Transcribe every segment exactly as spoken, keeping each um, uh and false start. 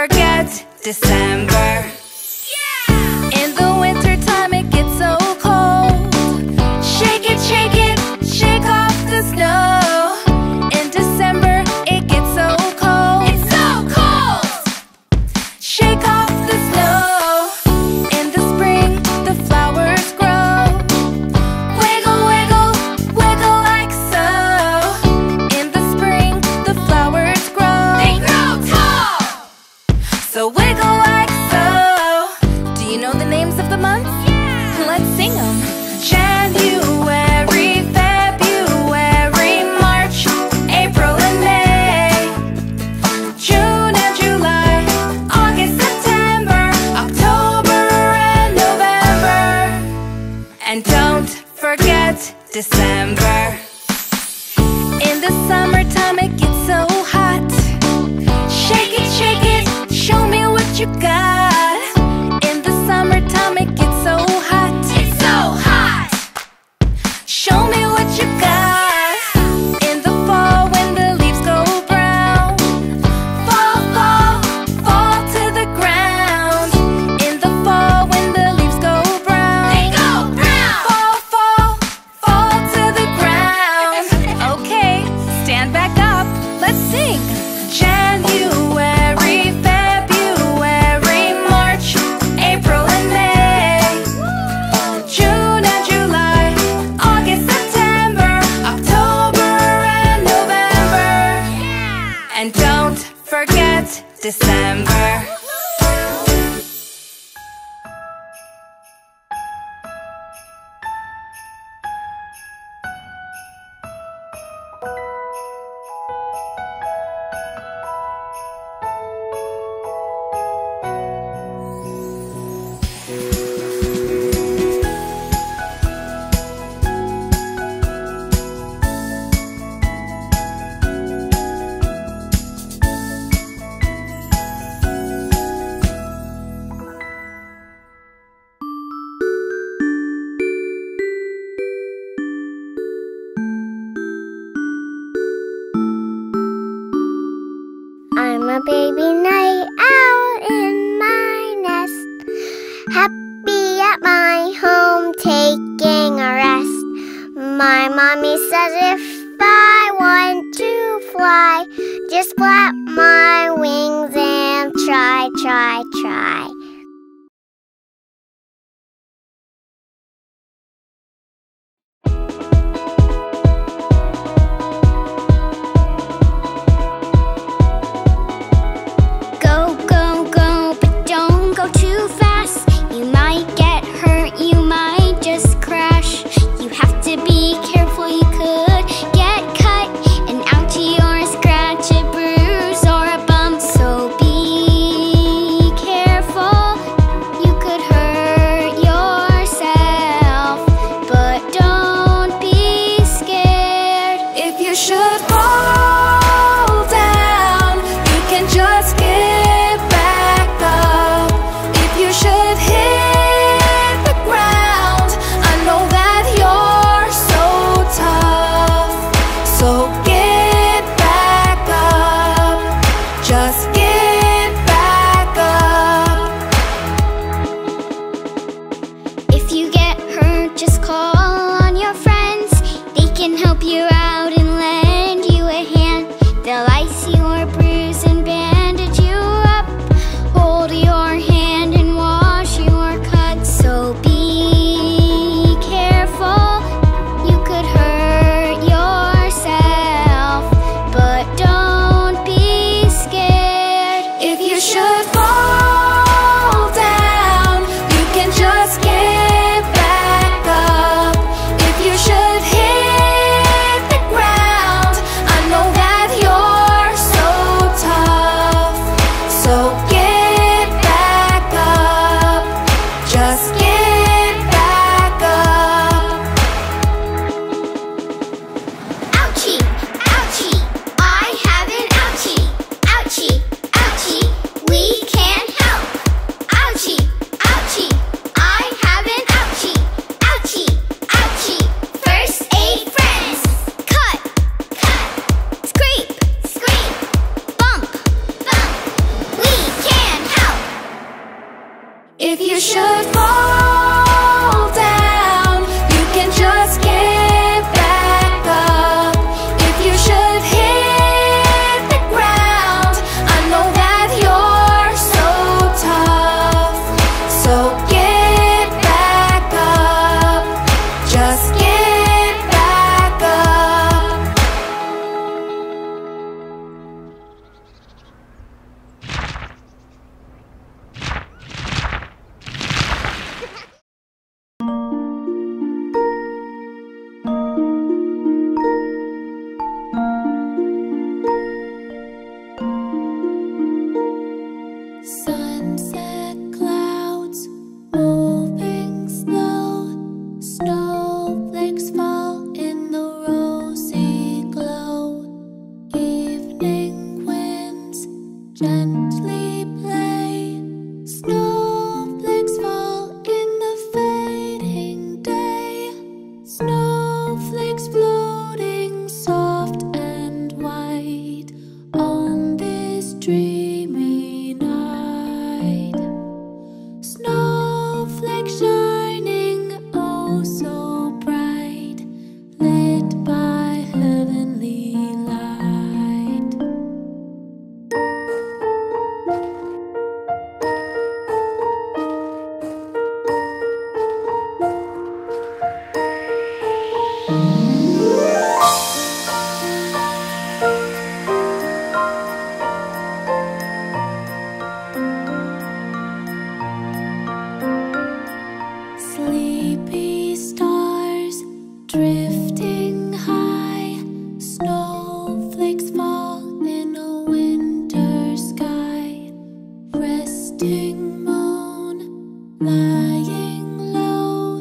forget December. December. In the summertime it gets so hot. Shake it, shake it, show me what you got. In the summertime it gets so hot. It's so hot. Show me what you got. In the fall when the leaves go brown, fall, fall, fall to the ground. In the fall when the leaves go brown, they go brown. Fall, fall, sing. January, February, March, April and May, June and July, August, September, October and November. Yeah. And don't forget December. I'm a baby night owl in my nest, happy at my home taking a rest. My mommy says if I want to fly, just flap my wings and try, try, try. Just call on your friends, they can help you out and lend you a hand. should fall down, you can just get back up. If you should hit the ground, I know that you're so tough. So get back up, just get back up. Gently play, snowflakes fall in the fading day. Snowflakes floating soft and white on this dreamy night. Snowflakes shining oh so bright, lit by heavenly light. Moon lying low,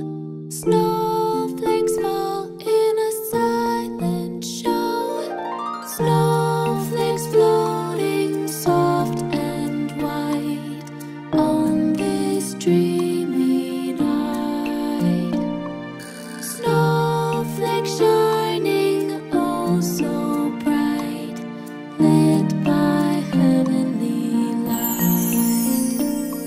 snowflakes fall in a silent show. Snowflakes floating soft and white on this dreamy night. Snowflakes shining oh so bright, lit by heavenly light.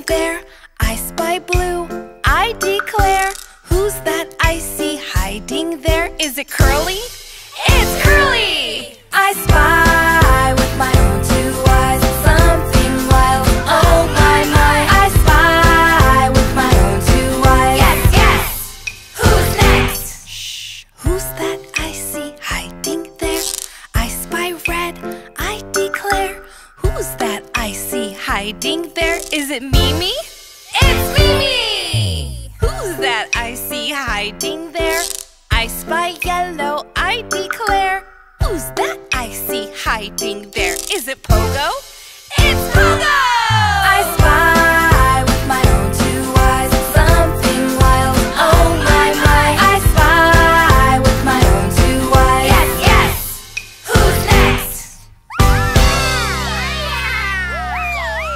in there, I spy blue, I declare. Who's that I see hiding there? Is it Curly? It's Curly! I spy with my own two eyes something wild. Oh my my, I spy with my own two eyes. Yes, yes! Who's next? Shh, who's that I see hiding there? I spy red, I declare. Who's that I see hiding there? Is it Mimi? It's Mimi! Who's that I see hiding there? I spy yellow, I declare. Who's that I see hiding there? Is it Pogo? It's Pogo! I spy with my own two eyes something wild. Oh my my, I spy with my own two eyes. Yes, yes! Who's next? Yeah. Yeah.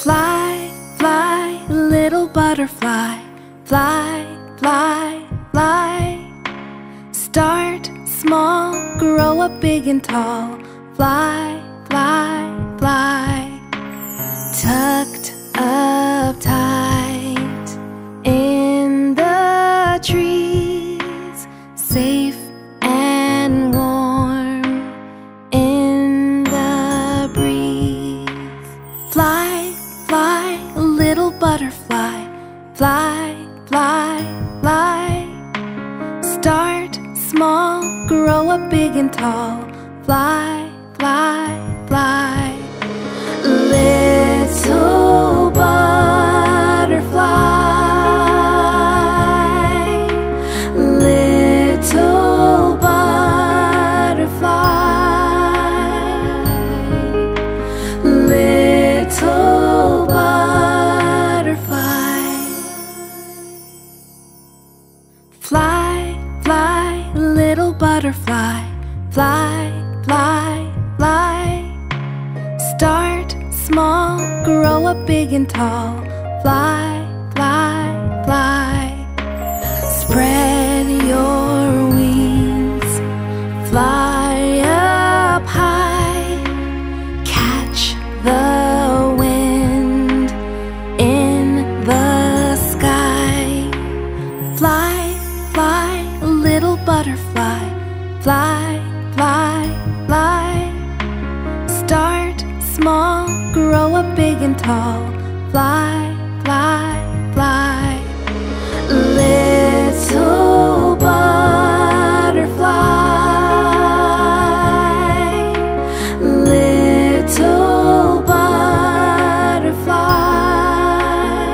Fly, fly, little butterfly, fly, fly, fly. Start small, grow up big and tall, fly, fly, fly. Tucked up tight in the trees, safe and warm in the breeze. Fly, fly, little butterfly, fly, fly, fly. Start small, grow up big and tall, fly, fly, fly. Little butterfly, little butterfly, little butterfly. Fly, fly, little butterfly, fly, fly, fly. Start small, grow up big and tall, fly, fly, fly. Spread your wings, fly up high, catch the wind in the sky. Fly, fly, little butterfly, fly, fly, fly. Start small, grow up big and tall, fly, fly, fly. Little butterfly, little butterfly,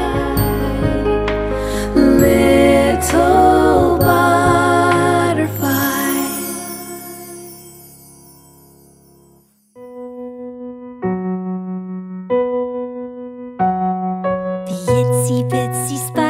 little butterfly. Itsy bitsy spider.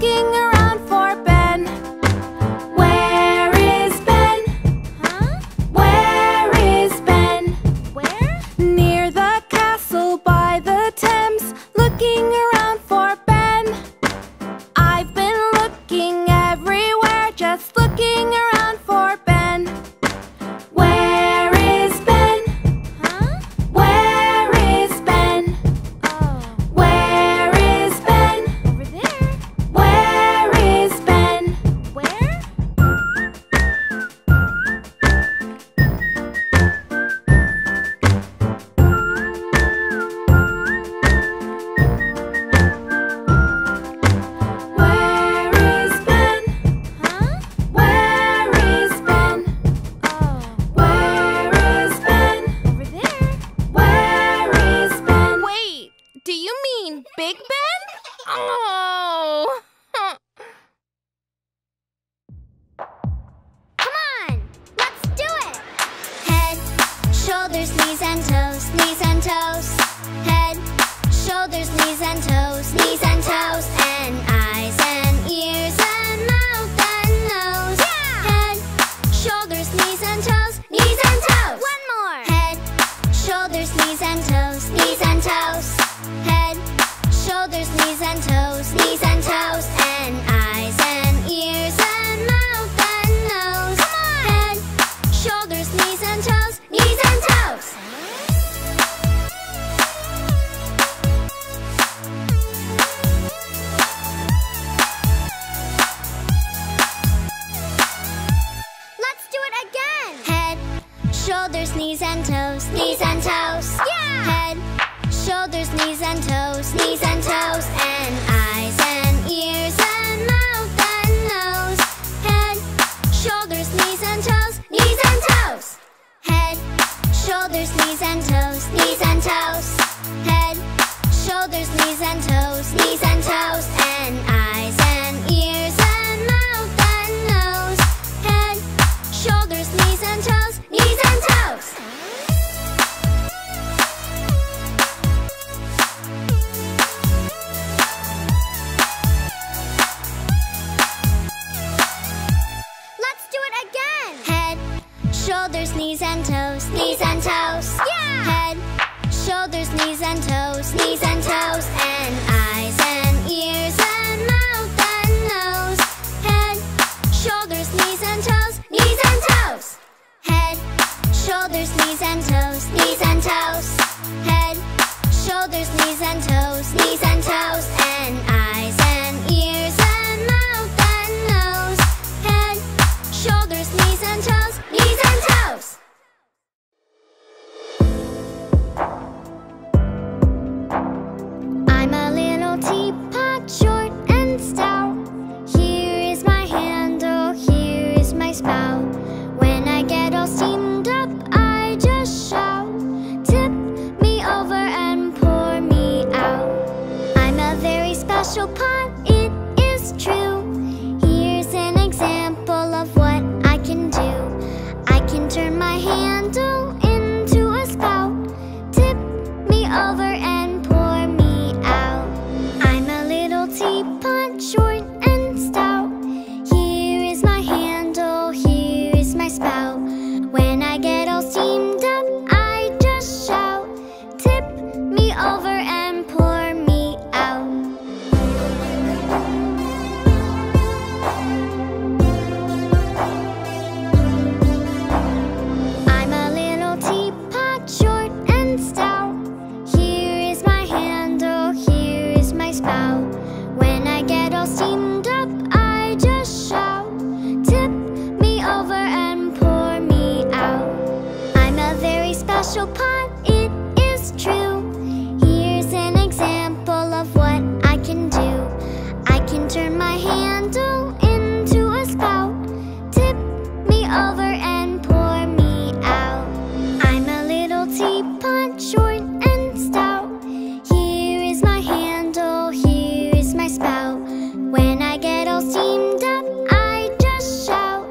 looking around for Ben. Where is Ben? Huh? Where is Ben? Where? Near the castle by the Thames, looking around for Ben. I've been looking everywhere, just looking around for Ben. Where is Ben? Huh? Where is Ben? Oh. Where is Ben? Over there. Where is Ben? Where? Where is Ben? Huh? Where is Ben? Oh. Where is Ben? Over there. Where is Ben? Wait, do you mean Big Ben? Oh. Come on, let's do it. Head, shoulders, knees and toes, knees and toes. Head, shoulders, knees and toes, knees and toes. And eyes and ears and mouth and nose. Head, shoulders, knees and toes, knees and toes. One more. Head, shoulders, knees and toes, knees and toes. Head, shoulders, knees and toes, knees and toes. And eyes and ears and mouth and nose. Head, shoulders, knees and toes, knees and toes. Let's do it again. Head, shoulders, knees and toes, knees and toes. Yeah. Head, shoulders, knees and toes, knees and toes. And eyes and ears and mouth and nose. Head, shoulders, knees and toes, knees and toes. Head, shoulders, knees and toes, knees and toes. Head, shoulders, knees and toes, knees and toes. And eyes and ears and mouth and nose. Head, shoulders, knees and toes, knees and toes. Let's do it again. Head, shoulders, knees and toes, knees and toes. Yeah. Head, shoulders, knees and toes, knees and toes. And eyes and ears and mouth and nose. Head, shoulders, knees and toes, knees and toes. Head, shoulders, knees and toes, knees and toes. Head, shoulders, knees and toes, knees and toes. And eyes and ears and mouth and nose. Head, shoulders, knees and toes, knees and toes. I'm a little teapot, short and stout. Here is my handle, here is my spout. When I get all steamed up, I just shout, tip me over and pour me out. I'm a very special pot, it is true. Here's an example of what I can do. I can turn my handle into a spout. Tip me over and pour me out. I'm a little teapot, short and stout. Here is my handle, here is my spout. When I get all steamed up, I just shout, tip me over and pour me out. I'm a little teapot, short and stout. Here is my handle, here is my spout. When I get all steamed up, I just shout, tip me over and pour me out. I'm a very special pot, it is true. Here's an example of what I can do. I can turn my handle into a spout. Tip me over and pour me out. I'm a little teapot, short and stout. Here is my handle, here is my spout. When I get all steamed up, I just shout,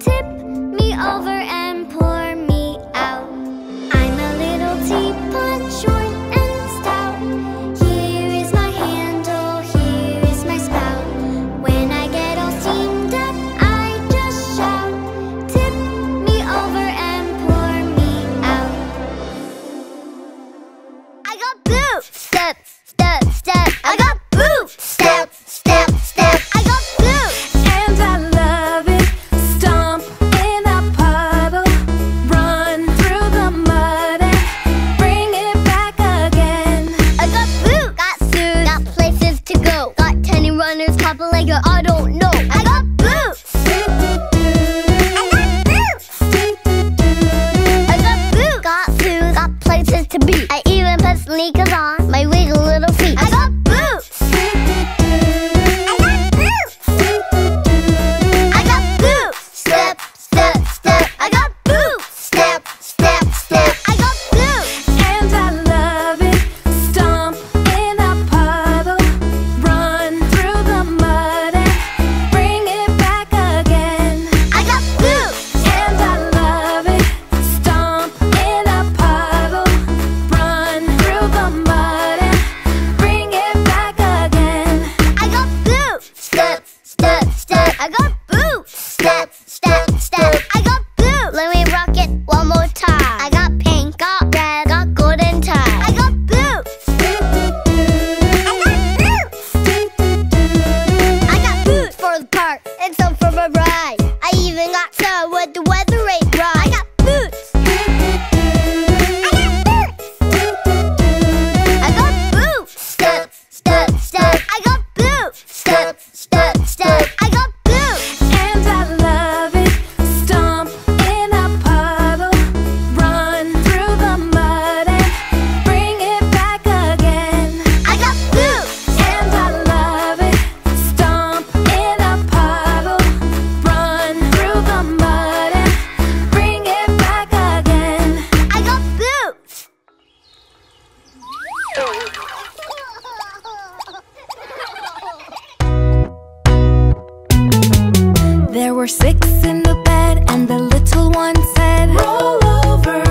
tip me over and pour me out. I'm a little teapot, short and stout. Here is my handle, here is my spout. buttons pop a layer, I don't know. I got boots. I got boots. I got boots. Got shoes, got places to be. I even put sneakers on my wiggle little feet. I got boots. I got boots. I got boots. Step, step, step. I got boots. Step, step, step. I got boots. And I love it. Stomp in a puddle, run through the mud and bring it back again. I got boots. And I love it. Stomp in a puddle, run through the mud and bring it back again. I got boots. Step, step, step. I got boots. Step, step, step. I got boots. Let me rock it one more time. I got pink, got red, got golden tie. I got boots. I got boots. I got boots for the park and some for my ride. I even got some with the weather ain't right. I got boots. I got boots. I got boots. Step, step, step. I got boots. Step, step, step. I got boots. And I love it. Stomp in a puddle, run through the mud and bring it back again. I got boots. And I love it. Stomp in a puddle, run through the mud and bring it back again. I got boots. There were six in the bed, and the little one said, "Roll over,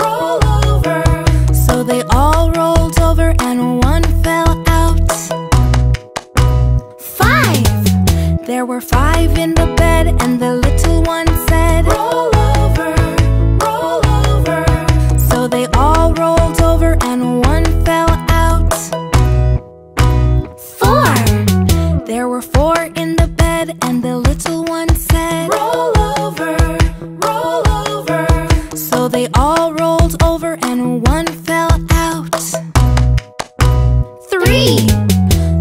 roll over." So they all rolled over, and one fell out. Five! There were five in the bed, and the little one said, "Roll over, roll over." So they all rolled over, and one fell out. Four! There were four in the bed, and the little one said, "Roll over, roll over." So they all rolled over, and one fell out. Three!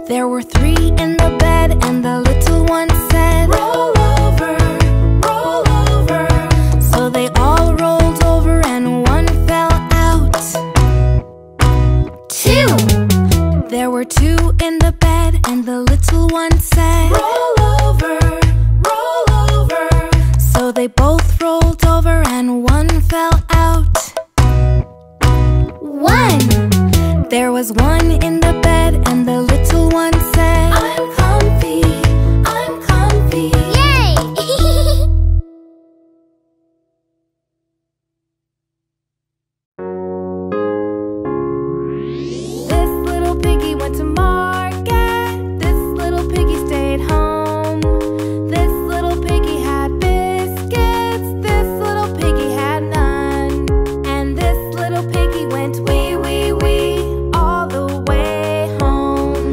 There were three in the bed, and the little one said, "Roll over, roll over." So they all rolled over, and one fell out. Two! There were two in the bed, and the little one said, "Roll over, roll over." So they both rolled over, and one fell out. One! There was one in the bed, and the little one said, "I'm comfy, I'm comfy." Yay! This little piggy went to market. This little piggy stayed home. This little piggy had biscuits. This little piggy had none. And this little piggy went wee wee wee all the way home.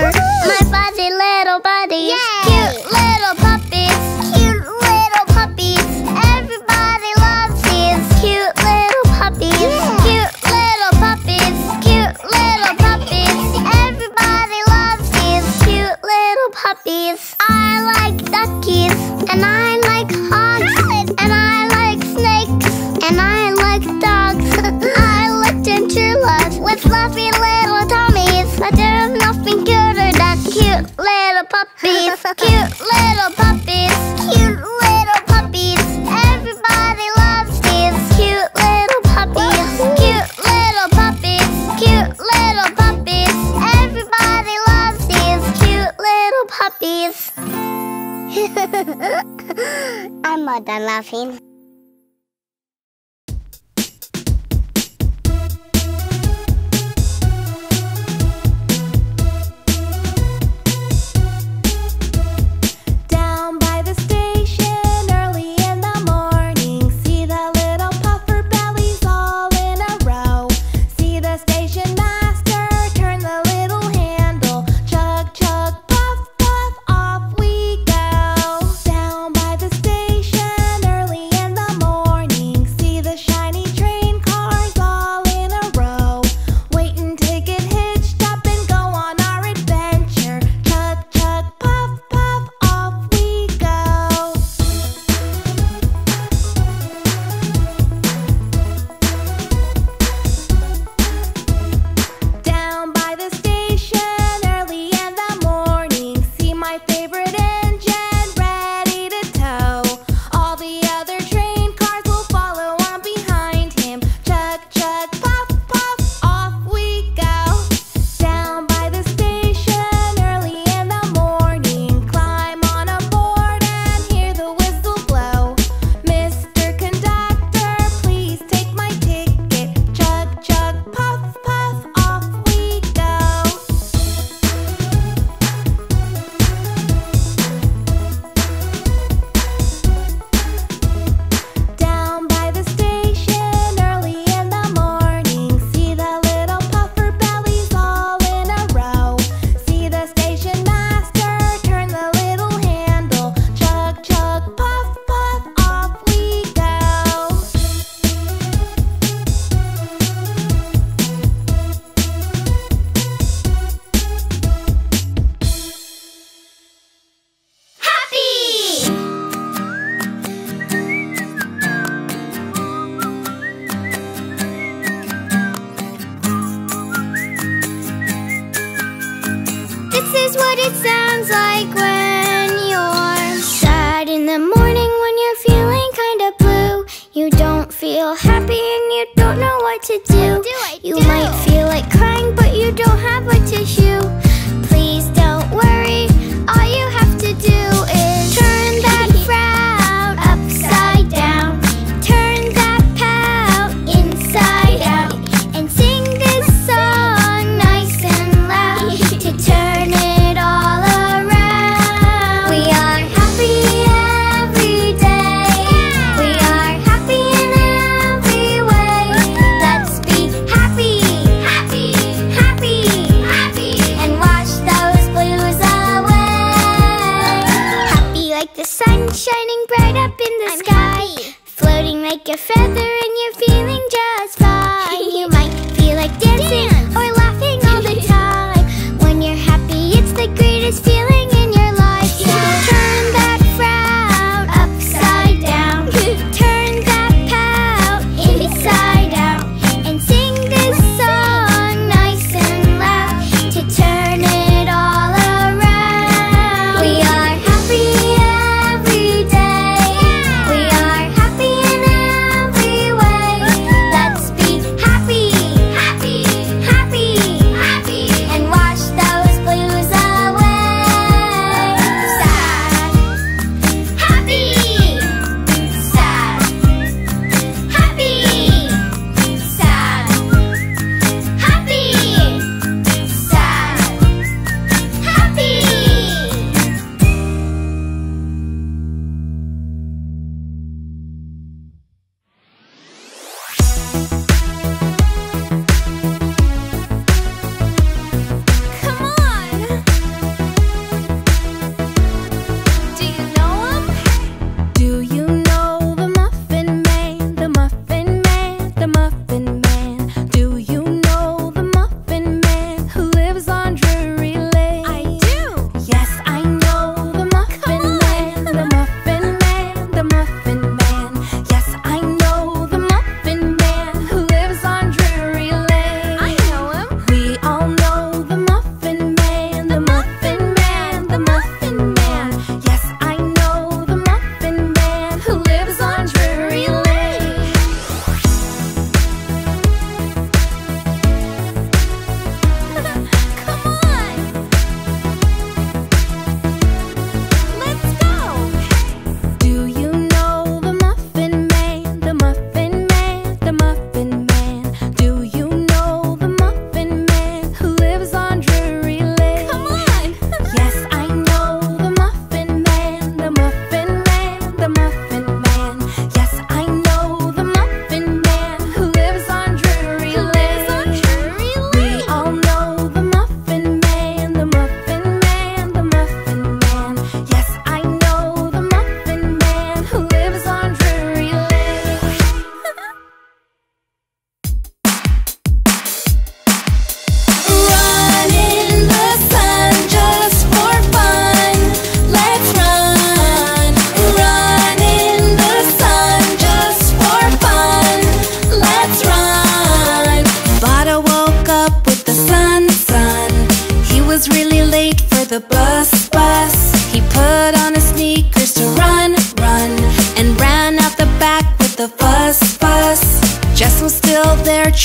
shoulder. My fuzzy little buddies, yay! Cute little puppies, cute little puppies. Everybody loves these cute little puppies, yeah! Cute little puppies, cute little puppies. Everybody loves these cute little puppies. I like duckies, and I like hogs, and I like snakes, and I like dogs. I like ginger love with fluffy little tummies, but there's nothing cuter than cute little puppies. Cute little puppies, cute little puppies. Everybody loves these cute little puppies. Cute little puppies, cute little puppies. Everybody loves these cute little puppies. I'm more than laughing.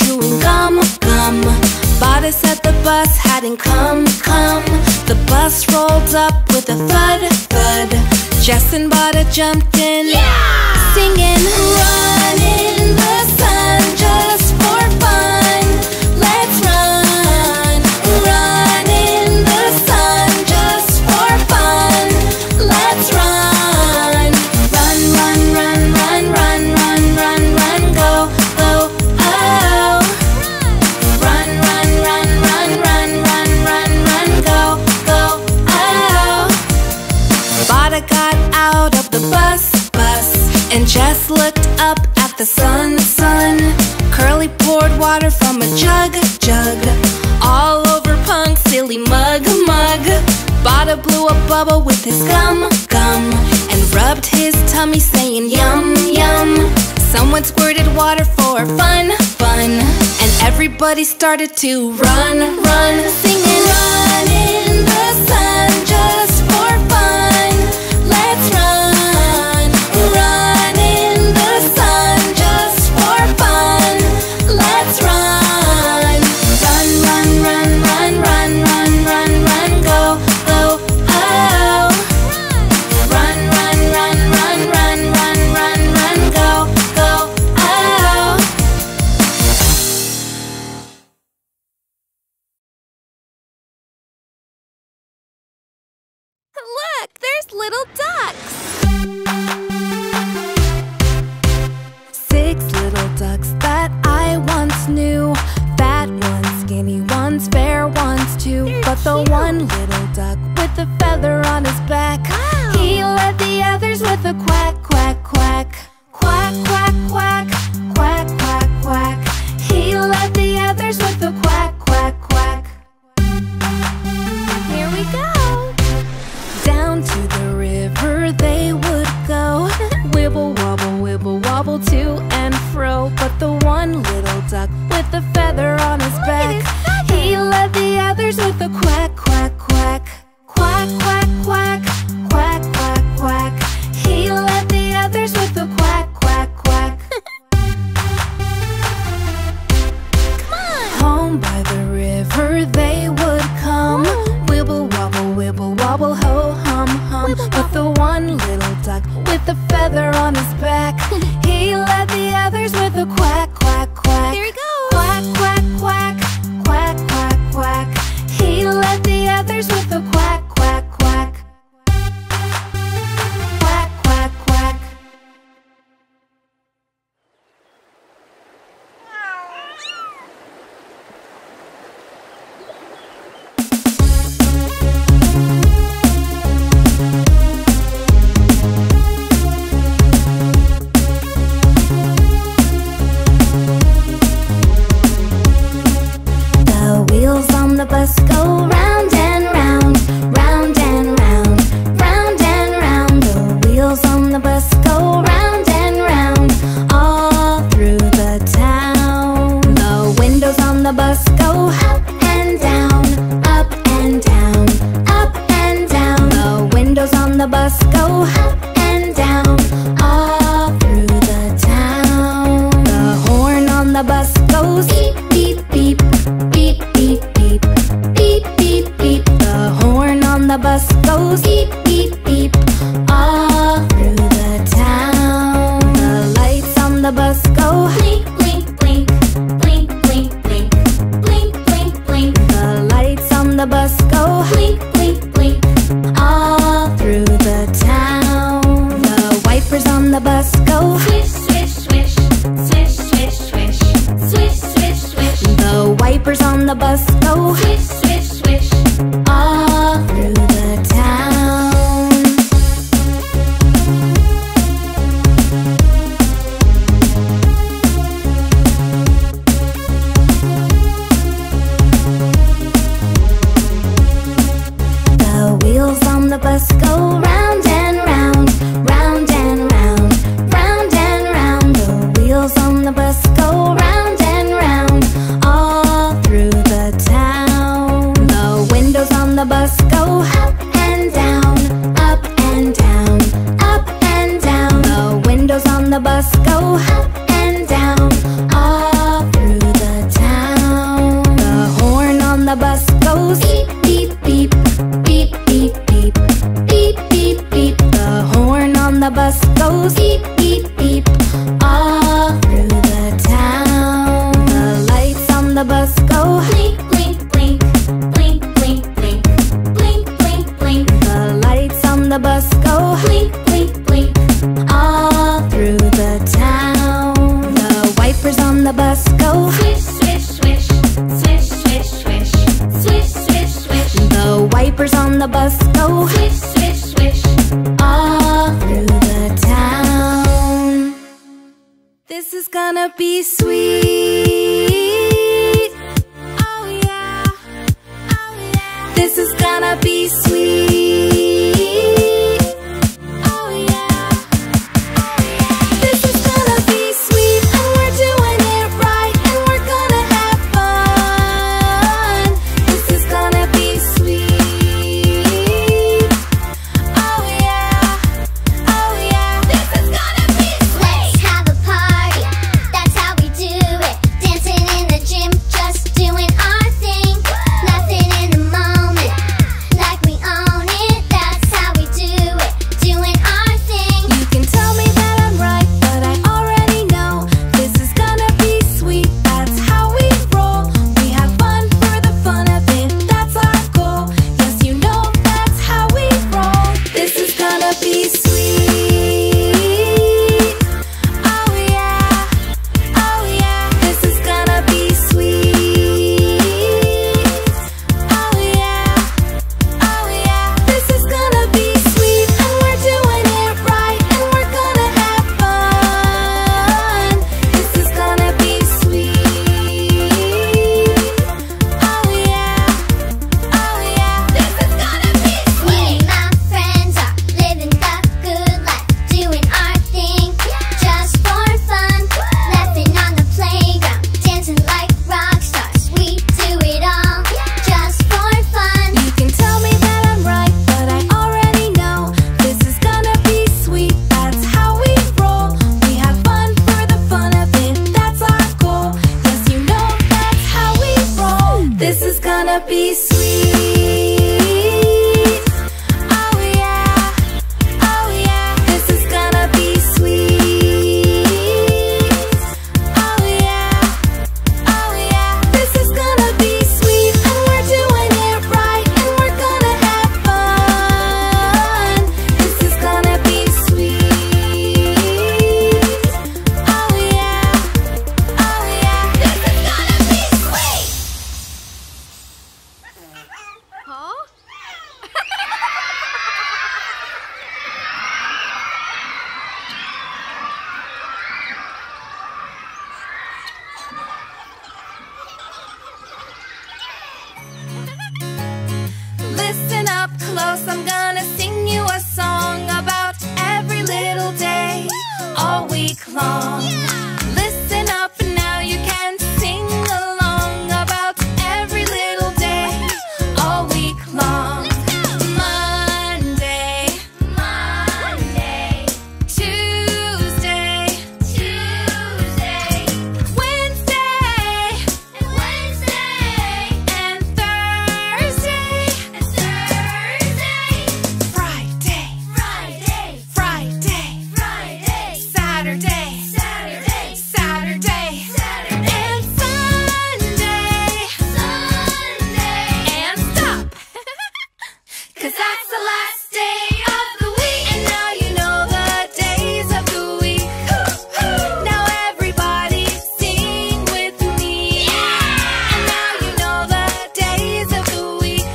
you. Come, come, bodies at the bus hadn't come, come. The bus rolled up with a thud, thud. Justin Bada jumped in, yeah! Singing, run in the sun just for fun. Let's run, run in the sun just for fun. Let's run, run, run, run, run, run, run, run, run, go, go, oh. Run, run, run, run, run, run, run, run, go, go, oh. Bada got out of the bus. And just looked up at the sun, sun. Curly poured water from a jug, jug. All over Punk, silly mug, mug. Bada blew a bubble with his gum, gum. And rubbed his tummy saying yum, yum. Someone squirted water for fun, fun. And everybody started to run, run. Singing, run in the sun just for fun. Let's run. Little ducks. Six little ducks that I once knew. Fat ones, skinny ones, fair ones too. They're but the cute. One little duck with the feather on his back. Wow. He led the others with a quack, quack, quack. Quack, quack, quack. Quack, quack, quack. He led the others with a quack, quack, quack. Here we go. Down to the river they would go. Wibble wobble, wibble wobble to and fro. But the one little duck with the feather on his Look back his he led the others with a quack, quack, quack. Quack, quack, quack. Quack, quack, quack. He led the others with a quack, quack, quack. Come on! Home by the river they would come. Wibble wobble, wibble wobble, ho hum hum. But the one little duck with the feather on his back, he led the others with a quack, quack, quack. Here he goes! Quack, quack, quack. Quack, quack, quack. He led the others with a quack, quack, quack. Quack, quack, quack. Bus go round and round all through the town. the bus go swish, swish, swish all through the town. This is gonna be sweet. Oh yeah, oh yeah. This is gonna be sweet. Oh yeah, oh yeah. This is gonna be sweet, and we're doing it right, and we're gonna have fun. This is gonna be sweet. Oh yeah, oh yeah. This is gonna be sweet. Let's have a party, that's how we do it. Dancing in the gym, just doing our thing. Nothing in the moment, like we own it. That's how we do it, doing our thing. You can tell me that I'm right, but I already know. This is gonna be sweet, that's how we roll. We have fun for the fun of it, that's our goal. Yes, you know that's how we roll. This is gonna be sweet. Oh yeah, oh yeah. This is gonna be sweet. Oh yeah, oh yeah. This is gonna be sweet, and we're doing it right, and we're gonna have fun. This is gonna be sweet. Oh yeah, oh yeah. This is gonna be sweet. Me and my friends are living the good life, doing our thing, just for fun. Laughing on the playground, dancing like rock stars. We do it all, just for fun. You can tell me that I'm right, but I already know. This is gonna be sweet, that's how we roll. We have fun for the fun of it, that's our goal. Yes, you know that's how we roll. This is gonna be sweet. Oh yeah, oh yeah. This is gonna be sweet. Oh yeah, oh yeah. This is gonna be sweet, and we're doing it right, and we're gonna have fun. This is gonna be sweet. Oh yeah, oh yeah. This is gonna be sweet. Huh? Listen up close, I'm gonna sing you a song about every little day, all week long. Listen up now, you can sing along about every little day, all week long. Monday, Monday, Tuesday, Tuesday, Wednesday, Wednesday, and Thursday, and Thursday, Friday, Friday, Friday, Friday, Saturday, Saturday, Saturday, Saturday, and Sunday, Sunday, and stop. 'Cause that's the last day of the week, and now you know the days of the week. Now everybody sing with me. And now you know the days of the week.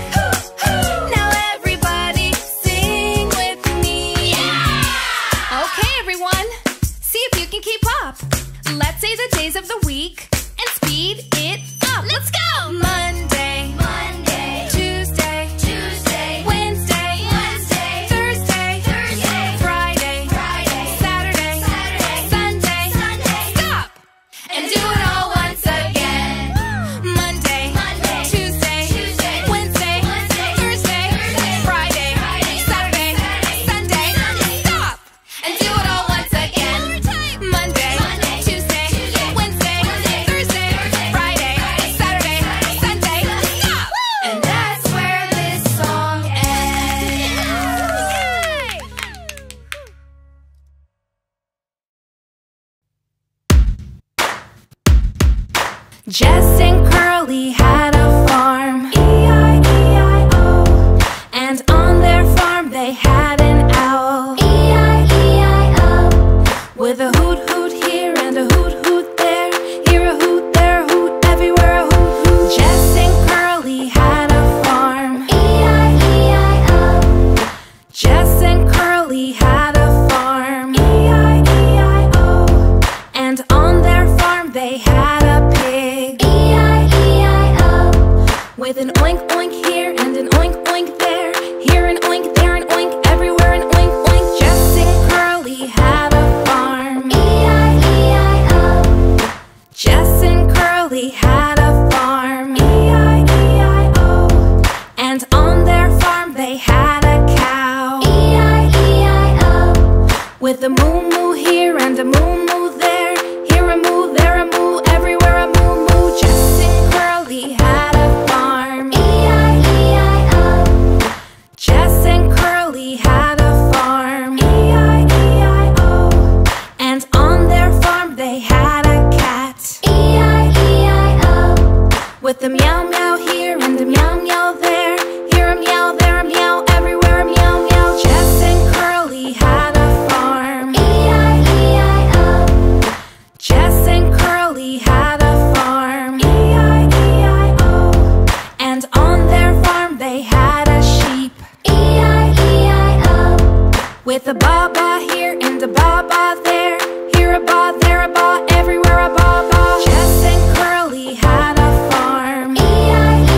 Now everybody sing with me. Okay, everyone, see if you can keep up. Let's say the days of the week and speed it up. Let's go. Monday, Monday, Tuesday, Tuesday, Wednesday, Wednesday, Thursday, Thursday, Friday, Friday, Saturday, Saturday, Sunday, Sunday. Stop and do it all once again. Monday, Monday, Tuesday, Tuesday, Wednesday, Wednesday, Thursday, Thursday, Friday, Friday, Saturday, Sunday, Sunday. Stop and do it all once again. Monday, Monday, Tuesday, Wednesday, Thursday, Friday, Saturday, Sunday. Stop. And that's where this song ends. Jess and Curly had a farm, E I E I O. And on their farm they had an owl, E I E I O. With a hoot hoot here and a hoot hoot there, here a hoot, there a hoot, everywhere a hoot hoot. Jess and Curly had a farm, E I E I O. With a moo moo here and a moo moo there, here a moo, there a moo, everywhere a moo moo. Justin Curly had a farm, E I E I O. Justin Curly had a farm, E I E I O. And on their farm they had a cat, E I E I O. With a meow meow here and a meow meow there, here a meow, there a meow, everywhere a meow meow. Justin Curly had a farm, E I E I O. Justin Curly had a farm, E I E I O. And on their farm they had a sheep, E I E I O. With a ba ba here and a ba ba there, here a ba, there a ba, everywhere a ba ba. Justin Curly had a farm, E I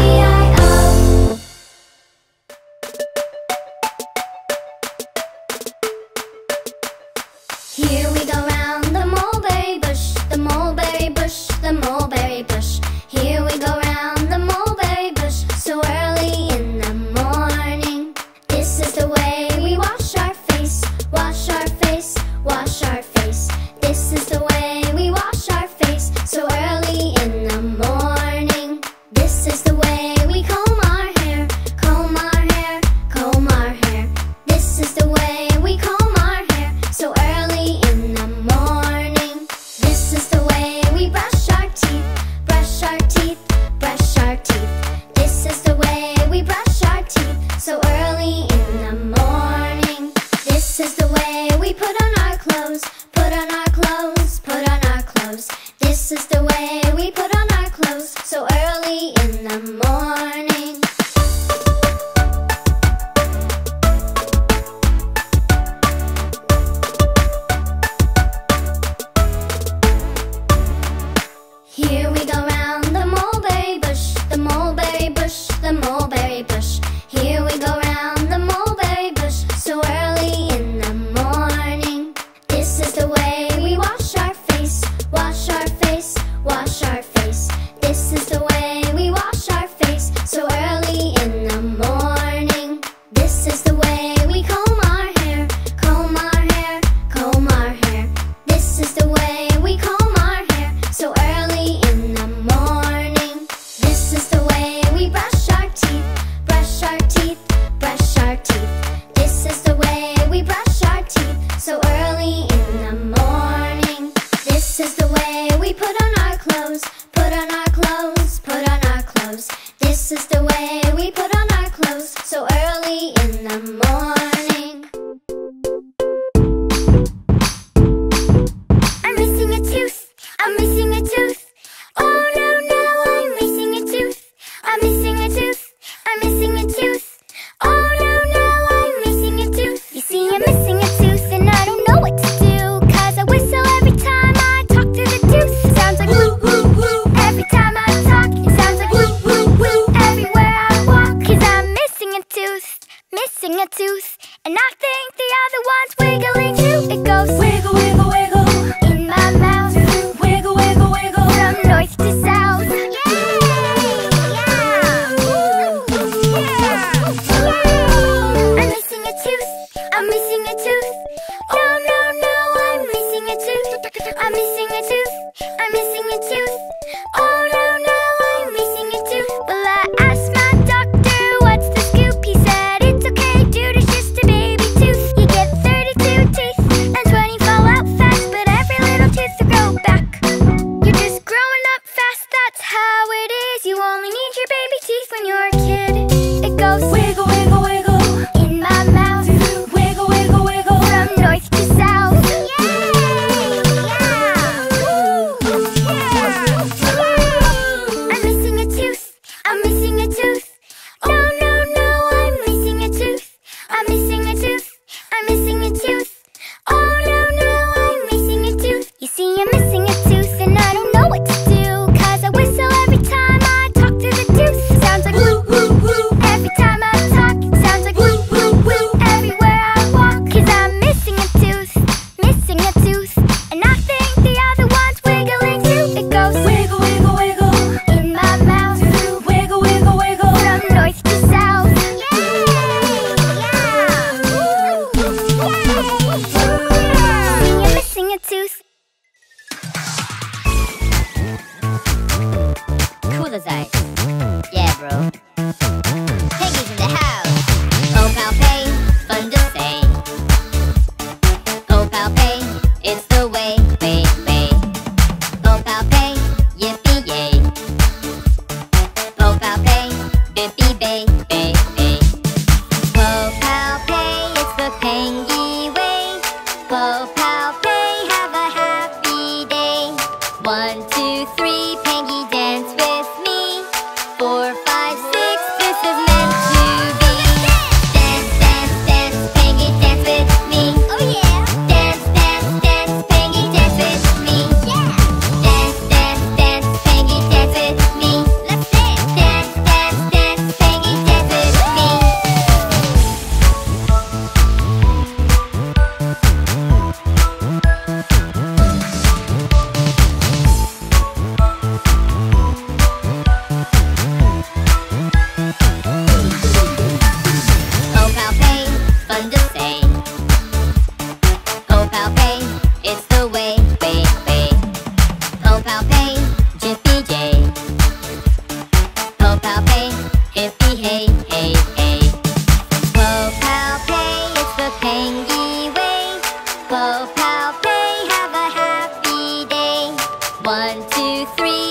E I O. Here we go round the mulberry bush, the mulberry bush, the mulberry bush. Here we go round the mulberry bush, so early in the morning. This is the way we wash our face, wash our face, wash our face. This is the way we wash our face, so early in the morning. This is the way we comb our hair, comb our hair, comb our hair. This is the way we comb our hair, so early in the morning. This is the way we brush our teeth, brush our teeth, brush our teeth. This is the way we brush our teeth, so early in the morning. This is the way we put on our clothes, put on our clothes, put on our clothes. This is the way we put on our clothes, so early in the morning. Here we go round the mulberry bush, the mulberry bush, the mulberry bush. Here we go round the mulberry bush, so early in the morning. This is the way we wash our face, wash our face, wash our face. This is the way we wash our face, so early in the morning. This is the way we comb our hair, comb our hair, comb our hair. This is the way we comb our hair, so early in the morning. This is the way we brush our teeth, brush our teeth, brush our teeth. This is the way we brush our teeth, so early in the morning. This is the way we put on our clothes, put on our clothes, put on our clothes. This is the way we put on our clothes, so early in the morning. I'm missing a tooth, I'm missing a tooth. Oh no, no, I'm missing a tooth. I'm missing a tooth, I'm missing a tooth. Oh no, no, I'm missing a tooth. You see, I'm missing a tooth and I don't know what to do, cause I whistle every time I talk to the tooth. It sounds like woo, woo, woo. Every time I talk, it sounds like woo, woo, woo. Everywhere I walk, cause I'm missing a tooth, missing a tooth. Rose was like, yeah, bro. Peggy's in the house. Go Pal Pay, fun to say. Go Pal Pay, it's the way, way, way. Go Pal Pay, yippee yay. Go Pal Pay, bippy bay, bay, bay. Go Pal Pay, it's the Pengy way. Go Pal Pay, have a happy day. One, two, three, Pengy dance with me. Four, five, six, this is meant to be. Dance, dance, dance, Pengy dance with me. Oh yeah. Dance, dance, dance, Pengy dance with me. Yeah. Dance, dance, dance, Pengy dance with me. Let's dance. Dance, dance, dance, Pengy dance with me. Go Pal Pay, fun to say. Go Pal Pay, it's the way, way, way. Go Pal Pay, jippy jay. Go Pal Pay, hippie hey, hey, hey. Go Pal Pay, it's the Pengy way. Go Pal Pay, have a happy day. One, two, three.